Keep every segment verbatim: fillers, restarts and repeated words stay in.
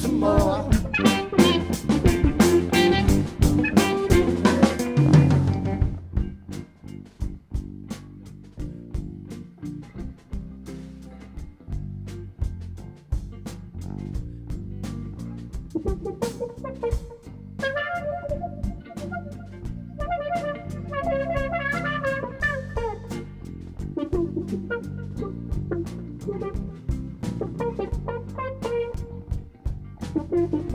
some more. Thank you.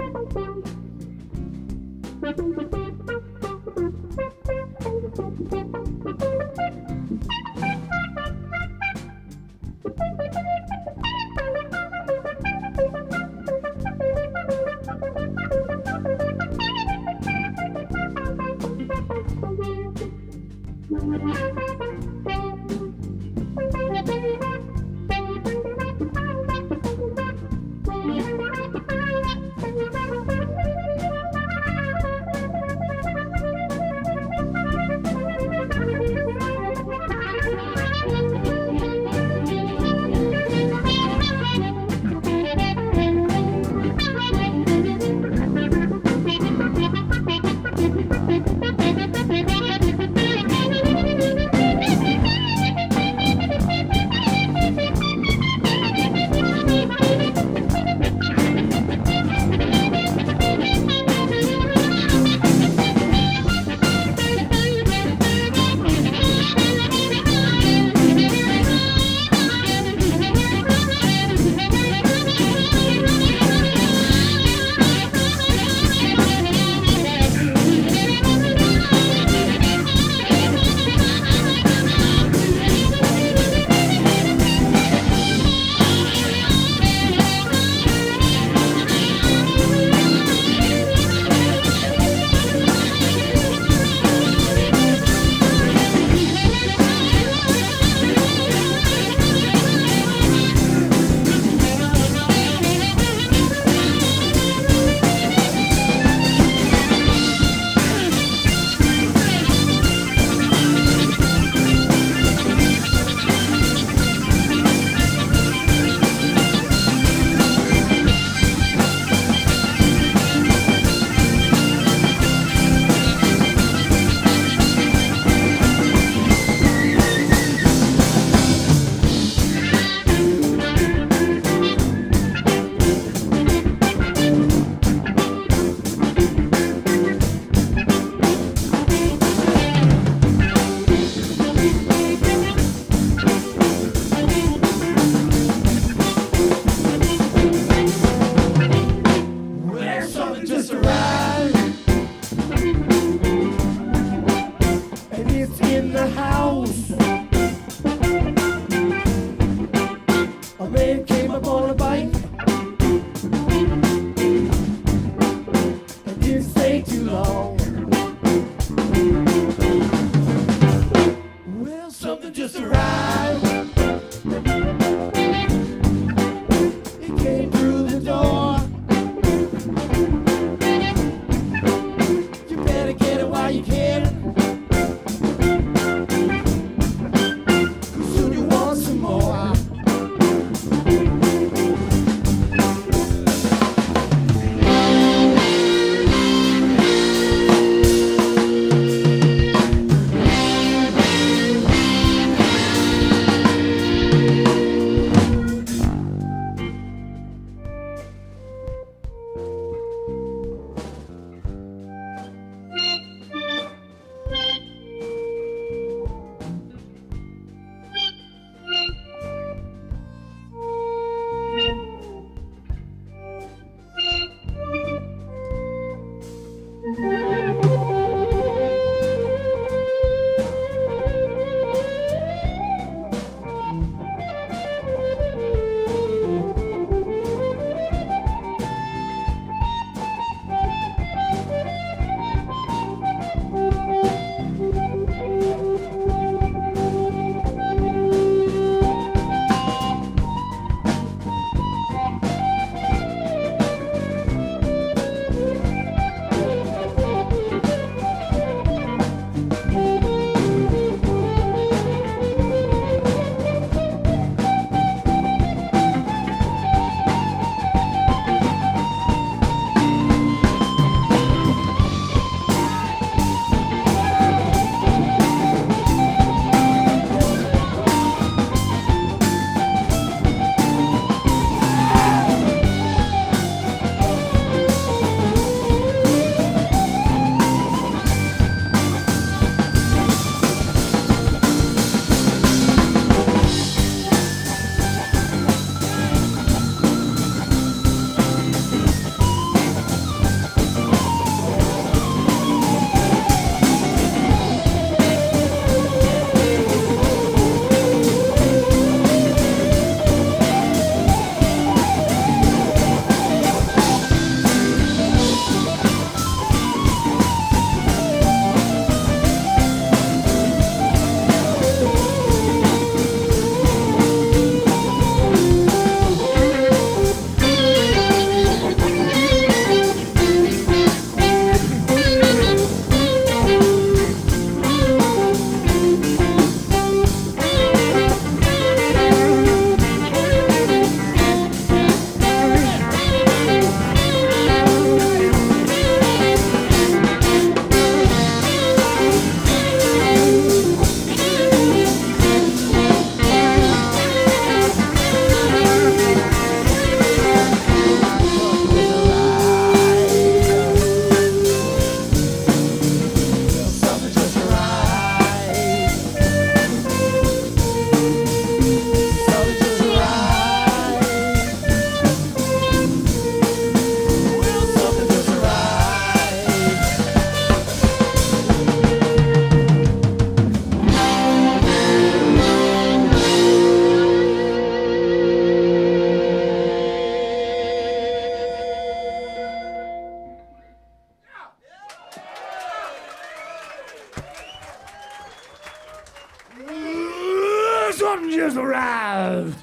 passengers arrived!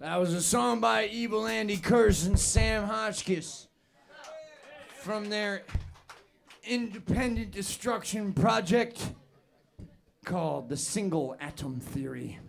That was a song by Evil Andy Kurz and Sam Hotchkiss from their independent destruction project called The Single Atom Theory.